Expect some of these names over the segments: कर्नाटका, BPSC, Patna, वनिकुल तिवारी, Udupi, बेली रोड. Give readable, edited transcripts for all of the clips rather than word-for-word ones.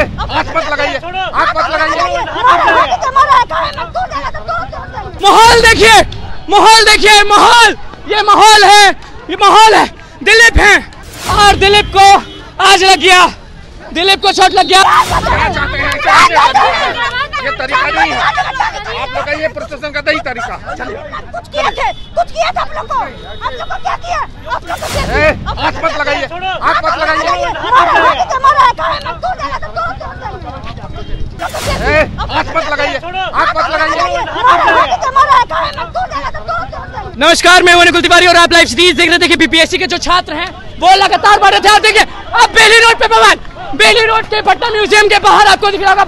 लगाइए, आंख मत लगाइए, आंख मत लगाइए। माहौल देखिए, माहौल देखिए, माहौल, ये माहौल है, ये माहौल है। दिलीप है और दिलीप को आज लग गया, दिलीप को चोट लग गया। ये तरीका नहीं है आप लोग का, ये प्रशासन का नहीं तरीका। कुछ किया था आप लोग को क्या किया? आंख मत लगाइए, आंख मत लगाइए, आंख मत लगाइए, आंख मत लगाइए। नमस्कार, मैं वनिकुल तिवारी और आप लाइव सीरीज देख रहे थे कि बीपीएससी के जो छात्र हैं वो लगातार मारे थे। आप देखिए अब बेली रोड पे भवन, बेली रोड के पटना म्यूजियम के बाहर आपको दिख रहा होगा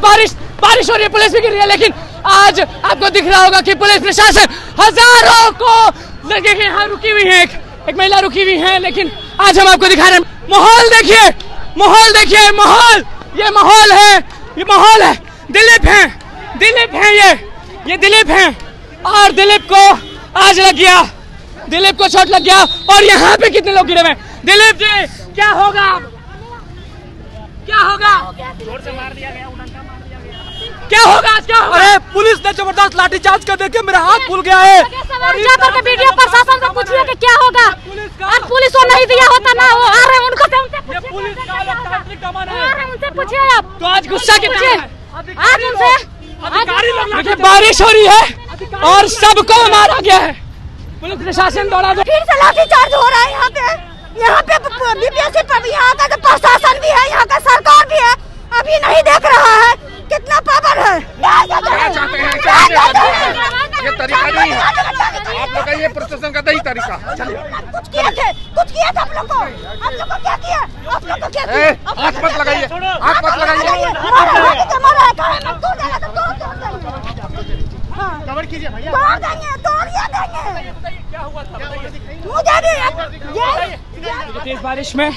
बारिश हो रही है, पुलिस भी गिर रही है, लेकिन आज आपको दिख रहा होगा कि पुलिस प्रशासन हजारों को देखिए यहाँ रुकी हुई है, एक महिला रुकी हुई है, लेकिन आज हम आपको दिखा रहे हैं। माहौल देखिए, माहौल देखिए, माहौल, ये माहौल है, ये माहौल है। दिलीप है, दिलीप है, ये दिलीप है और दिलीप को आज लग गया, दिलीप को चोट लग गया। और यहाँ पे कितने लोग गिरे हुए हैं। दिलीप जी क्या होगा, क्या होगा, क्या होगा, क्या होगा? अरे पुलिस ने जबरदस्त लाठीचार्ज कर देके मेरा हाथ फूल गया है। वीडियो प्रशासन से पूछिए कि क्या होगा। आज पुलिस को नहीं दिया होता ना, वो आ रहे हैं उनको, पुलिस का लोकतांत्रिक दमन है, उनसे पूछिए आप। तो आज गुस्सा कितना है आज उनसे। बारिश हो रही है और सबको मारा गया है, पुलिस प्रशासन द्वारा फिर से लाठीचार्ज हो रहा है। यहाँ पे बीपीएससी पर भी, यहाँ का प्रशासन भी है, यहाँ का सरकार भी है, अभी नहीं देख रहा है कितना पावर है। ये तरीका नहीं है आप लोग का, ये प्रशासन का नहीं तरीका। कुछ किया था आप लोग को क्या किया? आंख मत लगाइए, आंख मत लगाइए। कवर कीजिए भैया, तेज बारिश में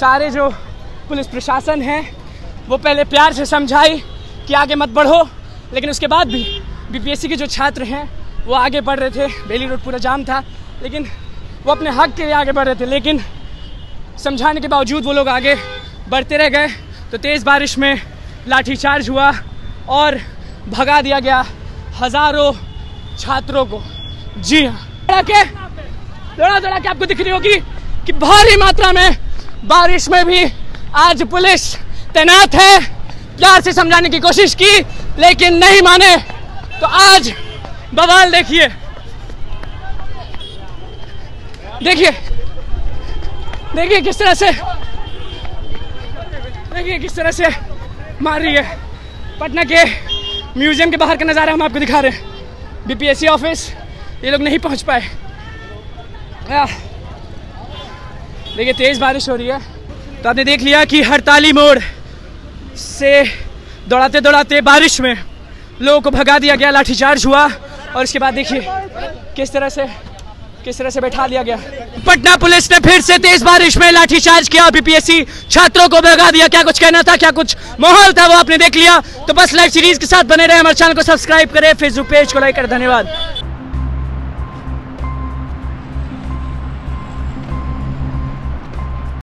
सारे जो पुलिस प्रशासन है वो पहले प्यार से समझाई कि आगे मत बढ़ो, लेकिन उसके बाद भी बीपीएससी के जो छात्र हैं वो आगे बढ़ रहे थे। बेली रोड पूरा जाम था, लेकिन वो अपने हक के लिए आगे बढ़ रहे थे, लेकिन समझाने के बावजूद वो लोग आगे बढ़ते रह गए। तो तेज़ बारिश में लाठीचार्ज हुआ और भगा दिया गया हज़ारों छात्रों को। जी हाँ, दौड़ा के आपको दिख रही होगी कि भारी मात्रा में बारिश में भी आज पुलिस तैनात है। प्यार से समझाने की कोशिश की लेकिन नहीं माने, तो आज बवाल देखिए, देखिए देखिए किस तरह से, देखिए किस तरह से मार रही है। पटना के म्यूजियम के बाहर का नज़ारा हम आपको दिखा रहे हैं। बीपीएससी ऑफिस ये लोग नहीं पहुंच पाए। देखिए तेज़ बारिश हो रही है, तो आपने देख लिया कि हड़ताली मोड़ से दौड़ाते दौड़ाते बारिश में लोगों को भगा दिया गया, लाठीचार्ज हुआ और इसके बाद देखिए किस तरह से बैठा दिया गया। पटना पुलिस ने फिर से तेज बारिश में लाठीचार्ज किया, बीपीएससी छात्रों को भगा दिया। क्या कुछ कहना था, क्या कुछ माहौल था, वो आपने देख लिया। तो बस लाइव सीरीज के साथ बने रहे, हमारे चैनल को सब्सक्राइब करें, फेसबुक पेज को लाइक करें। धन्यवाद।